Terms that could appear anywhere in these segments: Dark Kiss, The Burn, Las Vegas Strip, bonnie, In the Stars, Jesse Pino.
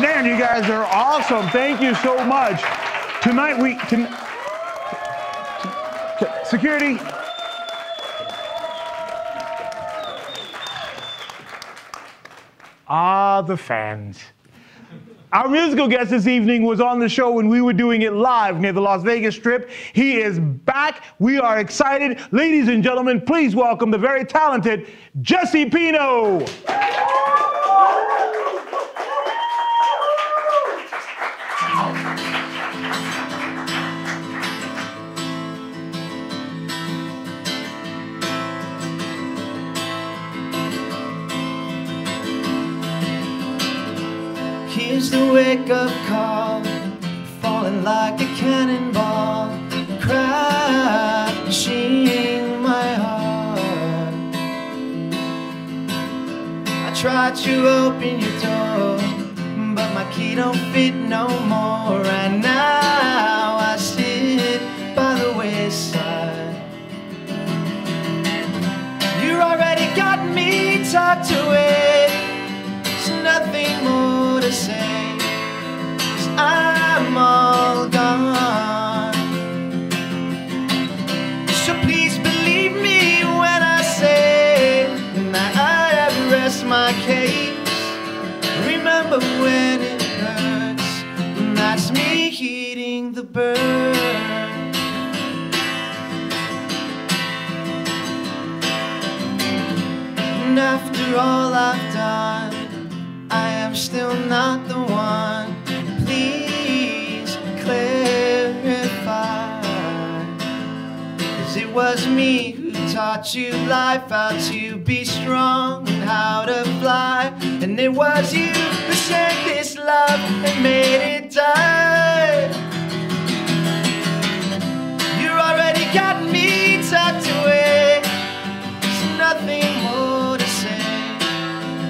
Man, you guys are awesome. Thank you so much. Tonight we can... Security. Ah, the fans. Our musical guest this evening was on the show when we were doing it live near the Las Vegas Strip. He is back. We are excited. Ladies and gentlemen, please welcome the very talented Jesse Pino. Here's the wake-up call, falling like a cannonball, crashing my heart. I tried to open your door, but my key don't fit no more. And now I sit by the wayside. You already got me tucked away, there's nothing more to say, 'cause I'm all gone. So please believe me when I say that I have rest my case. Remember when it hurts, and that's me eating the burn. And after all I've done, I'm still not the one. Please clarify, 'cause it was me who taught you life, how to be strong and how to fly. And it was you who sent this love and made it die. You already got me tucked away, there's nothing more to say,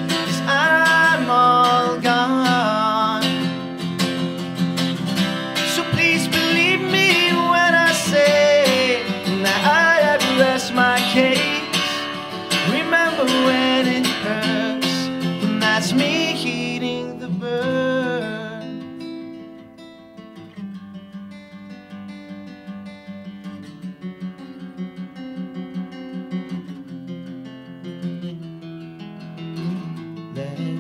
'cause I'm all gone. So please believe me when I say that I have rest my case. Remember when it hurts, and that's me eating the burn. Let it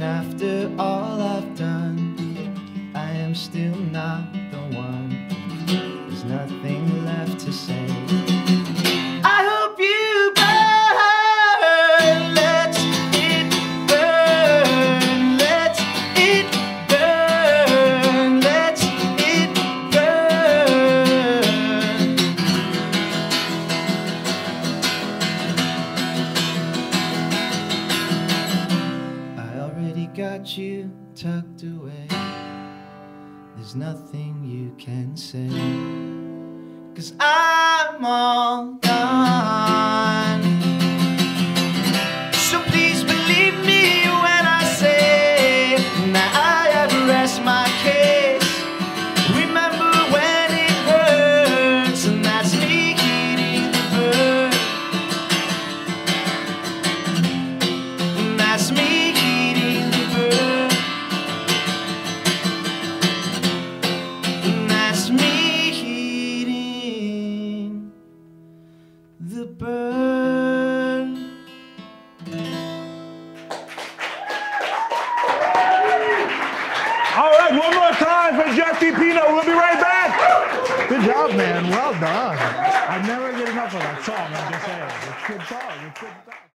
after all I've done, I am still not the one. There's nothing left to say. I hope you burn. You tucked away, there's nothing you can say, 'cause I'm all gone. So please believe me when I say that I have rest my case. Remember when it hurts, and that's me eating the burn, and that's me. Man, well done. I never get enough of that song, I'm just saying. It's a good song.